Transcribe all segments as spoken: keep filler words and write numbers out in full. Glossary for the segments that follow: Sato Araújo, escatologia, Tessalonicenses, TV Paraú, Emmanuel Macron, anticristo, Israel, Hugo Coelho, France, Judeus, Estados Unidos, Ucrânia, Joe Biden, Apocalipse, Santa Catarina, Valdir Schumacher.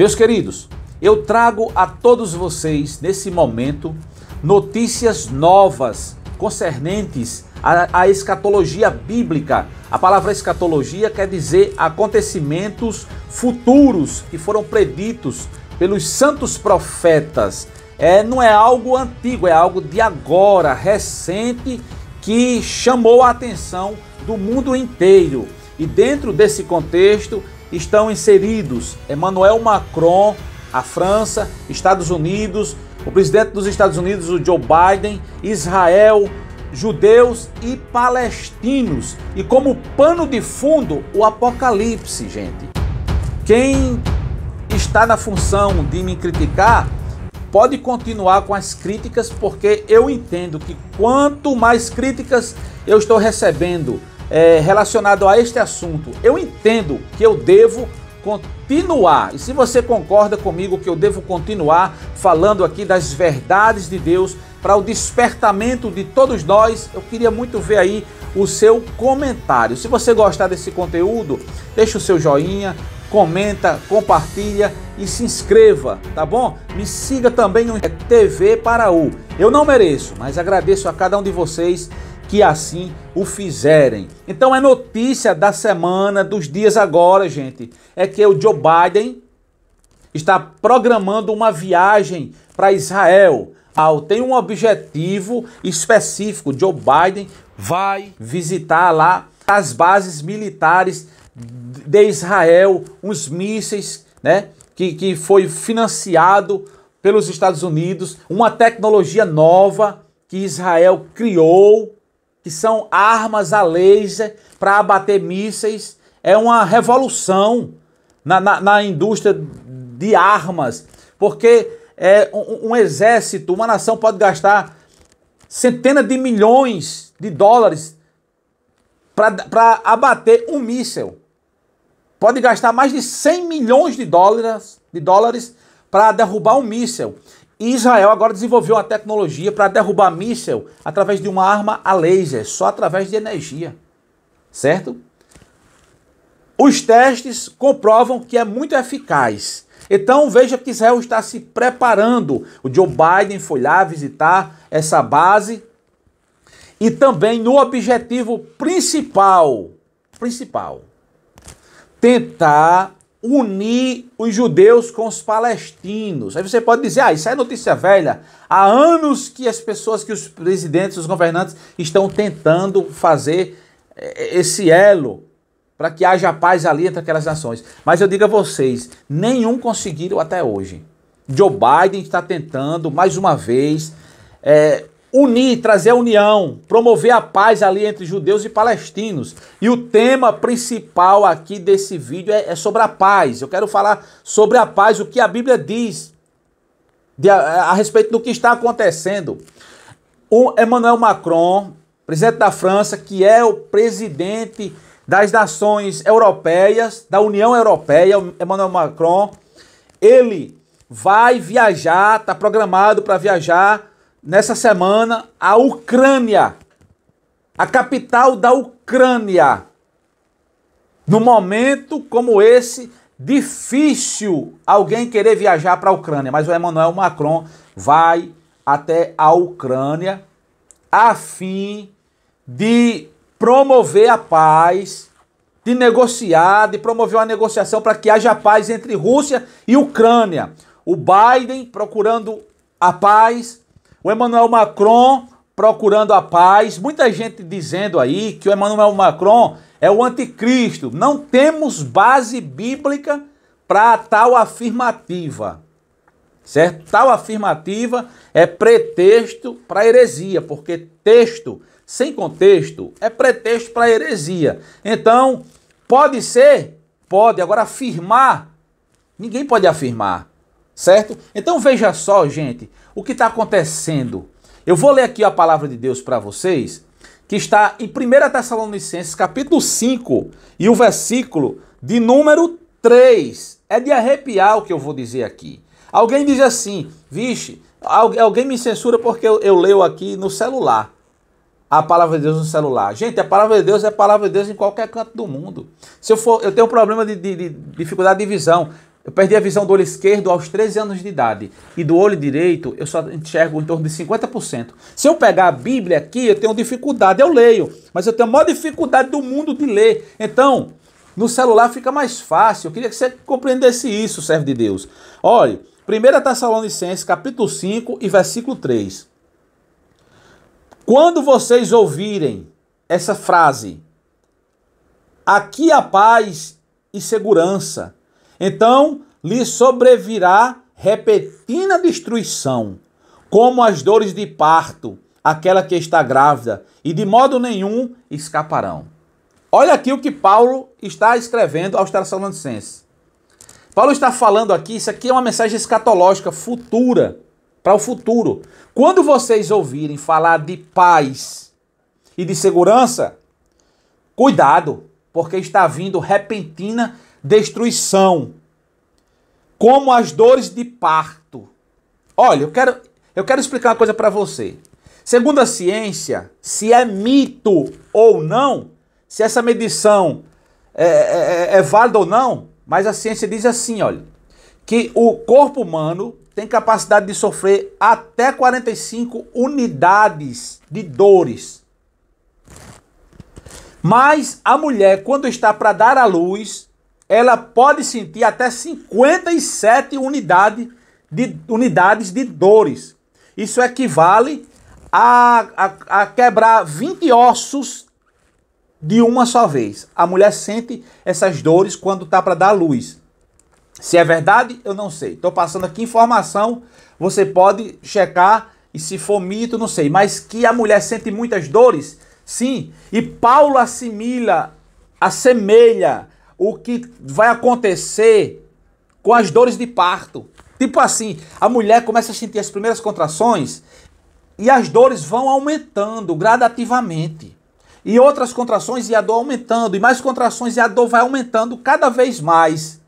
Meus queridos, eu trago a todos vocês, nesse momento, notícias novas concernentes à, à escatologia bíblica. A palavra escatologia quer dizer acontecimentos futuros que foram preditos pelos santos profetas. É, não é algo antigo, é algo de agora, recente, que chamou a atenção do mundo inteiro. E dentro desse contexto estão inseridos Emmanuel Macron, a França, Estados Unidos, o presidente dos Estados Unidos, o Joe Biden, Israel, judeus e palestinos. E como pano de fundo, o Apocalipse, gente. Quem está na função de me criticar pode continuar com as críticas, porque eu entendo que quanto mais críticas eu estou recebendo é, relacionado a este assunto, eu entendo que eu devo continuar. E se você concorda comigo que eu devo continuar falando aqui das verdades de Deus para o despertamento de todos nós, eu queria muito ver aí o seu comentário. Se você gostar desse conteúdo, deixa o seu joinha, comenta, compartilha e se inscreva, tá bom? Me siga também no T V Paraú. Eu não mereço, mas agradeço a cada um de vocês que assim o fizerem. Então é notícia da semana, dos dias agora, gente, é que o Joe Biden está programando uma viagem para Israel. Tem um objetivo específico. Joe Biden vai visitar lá as bases militares de Israel, uns mísseis, né, que, que foi financiado pelos Estados Unidos, uma tecnologia nova que Israel criou, que são armas a laser para abater mísseis. É uma revolução na, na, na indústria de armas, porque é, um, um exército, uma nação pode gastar centenas de milhões de dólares para abater um míssel. Pode gastar mais de cem milhões de dólares, de dólares para derrubar um míssel. E Israel agora desenvolveu uma tecnologia para derrubar míssel através de uma arma a laser, só através de energia, certo? Os testes comprovam que é muito eficaz. Então veja que Israel está se preparando. O Joe Biden foi lá visitar essa base e também no objetivo principal, principal, tentar unir os judeus com os palestinos. Aí você pode dizer, ah, isso é notícia velha. Há anos que as pessoas, que os presidentes, os governantes estão tentando fazer esse elo para que haja paz ali entre aquelas nações. Mas eu digo a vocês, nenhum conseguiram até hoje. Joe Biden está tentando, mais uma vez, é, unir, trazer a união, promover a paz ali entre judeus e palestinos. E o tema principal aqui desse vídeo é, é sobre a paz. Eu quero falar sobre a paz, o que a Bíblia diz de, a, a respeito do que está acontecendo. O Emmanuel Macron, presidente da França, que é o presidente das nações europeias, da União Europeia, o Emmanuel Macron, ele vai viajar, está programado para viajar nessa semana, a Ucrânia, a capital da Ucrânia. No momento como esse, difícil alguém querer viajar para a Ucrânia, mas o Emmanuel Macron vai até a Ucrânia a fim de promover a paz, de negociar, de promover uma negociação para que haja paz entre Rússia e Ucrânia. O Biden procurando a paz, o Emmanuel Macron procurando a paz. Muita gente dizendo aí que o Emmanuel Macron é o anticristo. Não temos base bíblica para tal afirmativa, certo? Tal afirmativa é pretexto para heresia, porque texto sem contexto é pretexto para heresia. Então, pode ser? Pode. Agora, afirmar? Ninguém pode afirmar, certo? Então veja só, gente, o que está acontecendo. Eu vou ler aqui a palavra de Deus para vocês, que está em primeira Tessalonicenses, capítulo cinco, e o versículo de número três. É de arrepiar o que eu vou dizer aqui. Alguém diz assim, vixe, alguém me censura porque eu, eu leio aqui no celular. A palavra de Deus no celular. Gente, a palavra de Deus é a palavra de Deus em qualquer canto do mundo. Se eu for, eu tenho um problema de, de, de dificuldade de visão. Eu perdi a visão do olho esquerdo aos treze anos de idade. E do olho direito eu só enxergo em torno de cinquenta por cento. Se eu pegar a Bíblia aqui, eu tenho dificuldade. Eu leio, mas eu tenho a maior dificuldade do mundo de ler. Então, no celular fica mais fácil. Eu queria que você compreendesse isso, servo de Deus. Olha, primeira Tessalonicenses, capítulo cinco e versículo três. Quando vocês ouvirem essa frase, aqui há paz e segurança, então lhe sobrevirá repentina destruição, como as dores de parto, aquela que está grávida, e de modo nenhum escaparão. Olha aqui o que Paulo está escrevendo aos Tessalonicenses. Paulo está falando aqui, isso aqui é uma mensagem escatológica futura, para o futuro. Quando vocês ouvirem falar de paz e de segurança, cuidado, porque está vindo repentina destruição, como as dores de parto. Olha, eu quero, eu quero explicar uma coisa para você. Segundo a ciência, se é mito ou não, se essa medição é, é, é válida ou não, mas a ciência diz assim, olha, que o corpo humano tem capacidade de sofrer até quarenta e cinco unidades de dores. Mas a mulher, quando está para dar à luz, ela pode sentir até cinquenta e sete unidades de, unidades de dores. Isso equivale a, a, a quebrar vinte ossos de uma só vez. A mulher sente essas dores quando está para dar à luz. Se é verdade, eu não sei. Estou passando aqui informação, você pode checar, e se for mito, não sei. Mas que a mulher sente muitas dores, sim. E Paulo assimila, assemelha o que vai acontecer com as dores de parto. Tipo assim, a mulher começa a sentir as primeiras contrações e as dores vão aumentando gradativamente. E outras contrações e a dor aumentando, e mais contrações e a dor vai aumentando cada vez mais,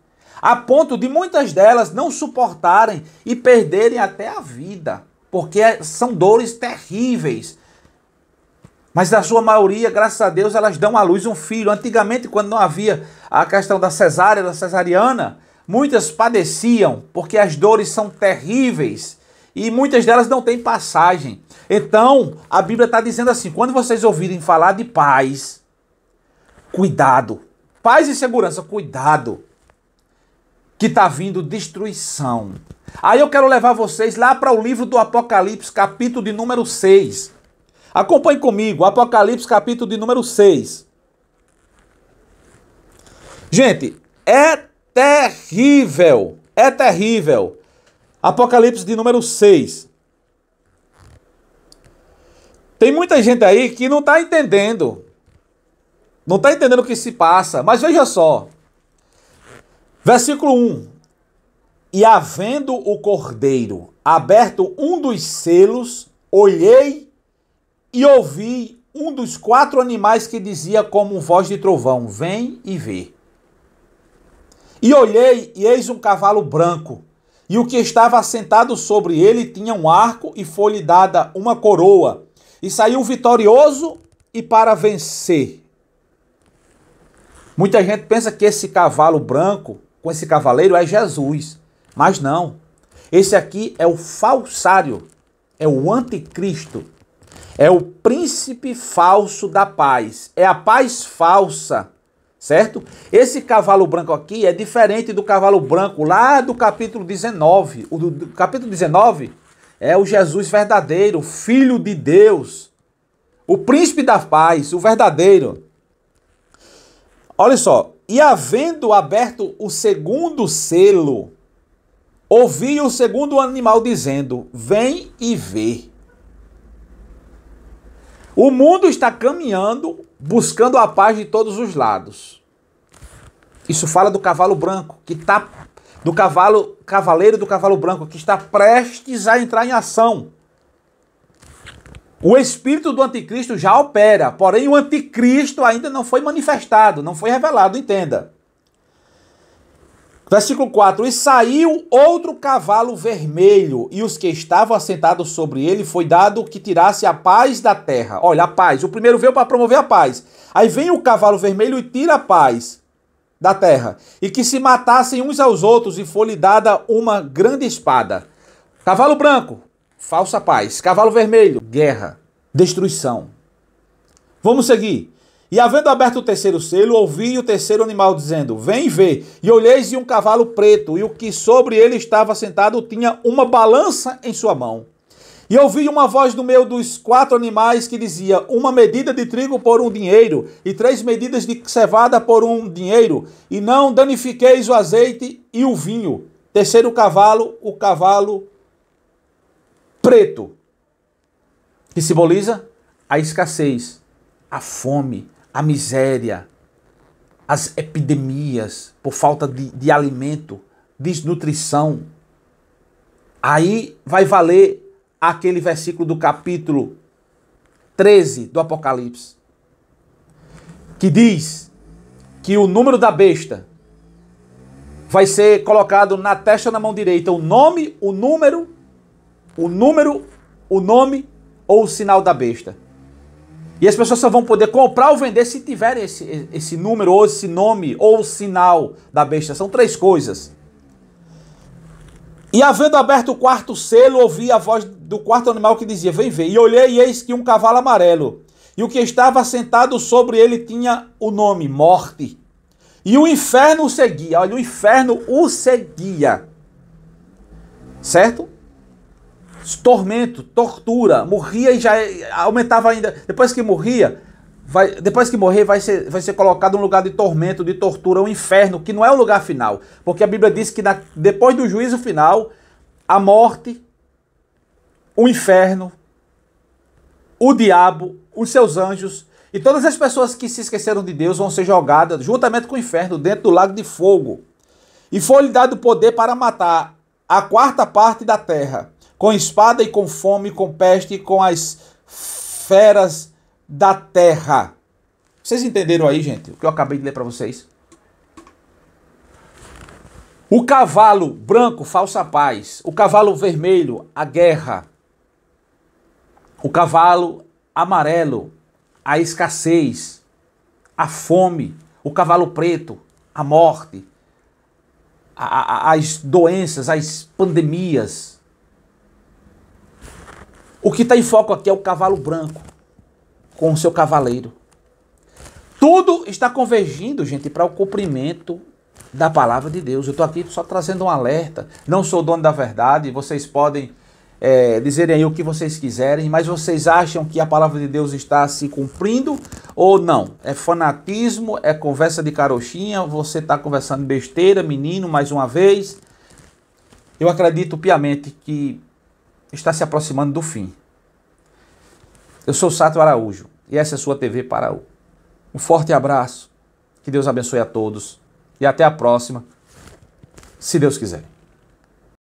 a ponto de muitas delas não suportarem e perderem até a vida, porque são dores terríveis. Mas na sua maioria, graças a Deus, elas dão à luz um filho. Antigamente, quando não havia a questão da cesárea, da cesariana, muitas padeciam, porque as dores são terríveis e muitas delas não têm passagem. Então, a Bíblia está dizendo assim, quando vocês ouvirem falar de paz, cuidado. Paz e segurança, cuidado, que está vindo destruição. Aí eu quero levar vocês lá para o livro do Apocalipse, capítulo de número seis. Acompanhe comigo, Apocalipse capítulo de número seis. Gente, é terrível, é terrível. Apocalipse de número seis. Tem muita gente aí que não está entendendo. Não está entendendo o que se passa, mas veja só. Versículo um. E havendo o cordeiro aberto um dos selos, olhei e ouvi um dos quatro animais que dizia como voz de trovão, vem e vê. E olhei, e eis um cavalo branco, e o que estava assentado sobre ele tinha um arco, e foi-lhe dada uma coroa, e saiu vitorioso e para vencer. Muita gente pensa que esse cavalo branco, com esse cavaleiro, é Jesus, mas não. Esse aqui é o falsário, é o anticristo. É o príncipe falso da paz. É a paz falsa, certo? Esse cavalo branco aqui é diferente do cavalo branco lá do capítulo dezenove. O do, do capítulo dezenove é o Jesus verdadeiro, filho de Deus. O príncipe da paz, o verdadeiro. Olha só. E havendo aberto o segundo selo, ouvi o segundo animal dizendo, vem e vê. O mundo está caminhando, buscando a paz de todos os lados. Isso fala do cavalo branco, que está, do cavalo, cavaleiro do cavalo branco, que está prestes a entrar em ação. O espírito do anticristo já opera, porém o anticristo ainda não foi manifestado, não foi revelado, entenda. Versículo quatro. E saiu outro cavalo vermelho, e os que estavam assentados sobre ele foi dado que tirasse a paz da terra. Olha, a paz. O primeiro veio para promover a paz. Aí vem o cavalo vermelho e tira a paz da terra, e que se matassem uns aos outros e foi-lhe dada uma grande espada. Cavalo branco, falsa paz. Cavalo vermelho, guerra, destruição. Vamos seguir. E havendo aberto o terceiro selo, ouvi o terceiro animal dizendo, vem ver. E olheis, e um cavalo preto, e o que sobre ele estava sentado tinha uma balança em sua mão. E ouvi uma voz no meio dos quatro animais que dizia, uma medida de trigo por um dinheiro, e três medidas de cevada por um dinheiro, e não danifiqueis o azeite e o vinho. Terceiro cavalo, o cavalo preto, que simboliza a escassez, a fome, a miséria, as epidemias por falta de, de alimento, desnutrição. Aí vai valer aquele versículo do capítulo treze do Apocalipse, que diz que o número da besta vai ser colocado na testa, na mão direita, o nome, o número, o número, o nome ou o sinal da besta. E as pessoas só vão poder comprar ou vender se tiverem esse, esse número ou esse nome ou o sinal da besta. São três coisas. E havendo aberto o quarto selo, ouvi a voz do quarto animal que dizia, vem ver. E olhei, e eis que um cavalo amarelo, e o que estava sentado sobre ele tinha o nome, morte. E o inferno o seguia. Olha, o inferno o seguia. Certo? Tormento, tortura, morria e já aumentava ainda. Depois que morria, vai, depois que morrer vai ser, vai ser colocado um lugar de tormento, de tortura, um inferno, que não é o lugar final. Porque a Bíblia diz que na, depois do juízo final, a morte, o inferno, o diabo, os seus anjos e todas as pessoas que se esqueceram de Deus vão ser jogadas juntamente com o inferno dentro do lago de fogo. E foi-lhe dado poder para matar a quarta parte da terra, com espada e com fome, com peste e com as feras da terra. Vocês entenderam aí, gente, o que eu acabei de ler para vocês? O cavalo branco, falsa paz. O cavalo vermelho, a guerra. O cavalo amarelo, a escassez, a fome. O cavalo preto, a morte, a, a, as doenças, as pandemias. O que está em foco aqui é o cavalo branco, com o seu cavaleiro. Tudo está convergindo, gente, para o cumprimento da palavra de Deus. Eu estou aqui só trazendo um alerta. Não sou dono da verdade, vocês podem é, dizerem aí o que vocês quiserem, mas vocês acham que a palavra de Deus está se cumprindo ou não? É fanatismo, é conversa de carochinha, você está conversando besteira, menino, mais uma vez. Eu acredito piamente que está se aproximando do fim. Eu sou Sato Araújo e essa é a sua T V Paraú. Um forte abraço, que Deus abençoe a todos e até a próxima, se Deus quiser.